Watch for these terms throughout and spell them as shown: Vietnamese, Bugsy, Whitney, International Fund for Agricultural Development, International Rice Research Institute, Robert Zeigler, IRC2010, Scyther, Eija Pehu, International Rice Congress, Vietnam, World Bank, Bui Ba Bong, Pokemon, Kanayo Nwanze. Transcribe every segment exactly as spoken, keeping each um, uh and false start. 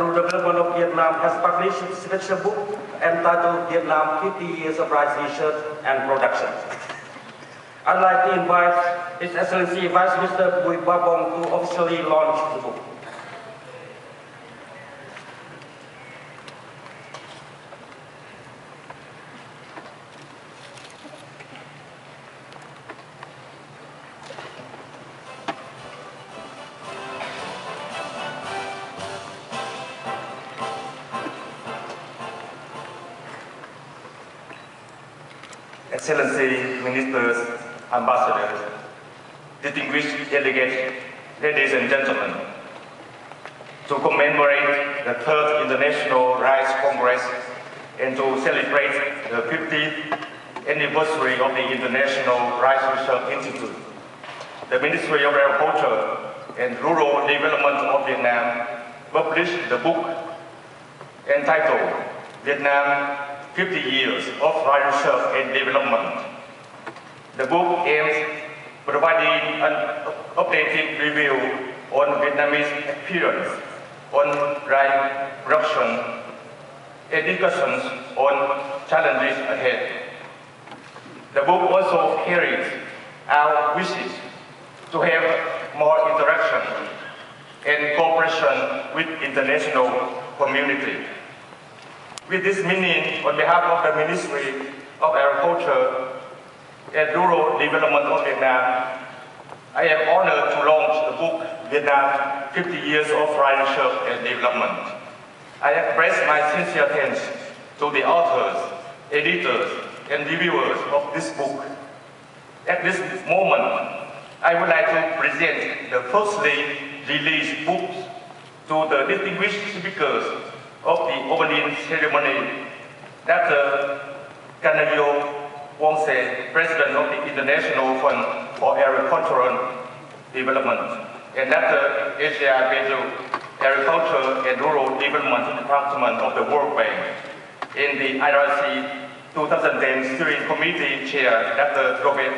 Rural Development of Vietnam has published its special book entitled Vietnam fifty years of Rice Research and Production. I'd like to invite His Excellency Vice Minister Bui Ba Bong to officially launch the book. Excellency, Ministers, Ambassadors, distinguished delegates, ladies and gentlemen, to commemorate the third International Rice Congress and to celebrate the fiftieth anniversary of the International Rice Research Institute, the Ministry of Agriculture and Rural Development of Vietnam published the book entitled Vietnam fifty years of Rice Research and Development. The book aims providing an updated review on Vietnamese experience on rice production and discussions on challenges ahead. The book also carries our wishes to have more interaction and cooperation with international community. With this meaning, on behalf of the Ministry of Agriculture and Rural Development of Vietnam, I am honored to launch the book, Vietnam, fifty years of Rice Research and Development. I express my sincere thanks to the authors, editors, and reviewers of this book. At this moment, I would like to present the firstly released book to the distinguished speakers of the opening ceremony. Doctor Kanayo Nwanze, President of the International Fund for Agricultural Development, and Doctor Eija Pehu, Agriculture and Rural Development Department of the World Bank, and the I R C twenty ten Steering Committee Chair, Doctor Robert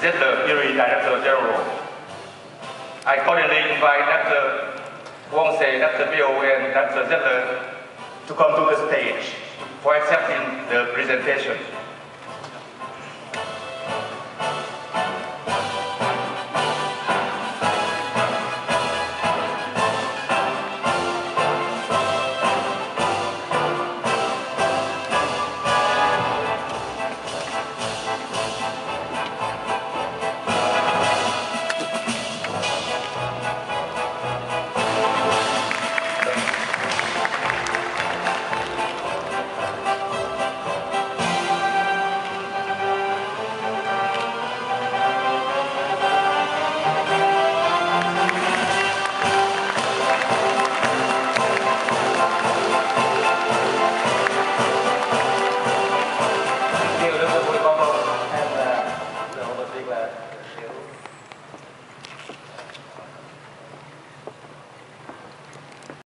Zeigler, Director General. I cordially invite Doctor Nwanze, Doctor Pehu, and Doctor Zeigler to come to the stage for accepting the presentation.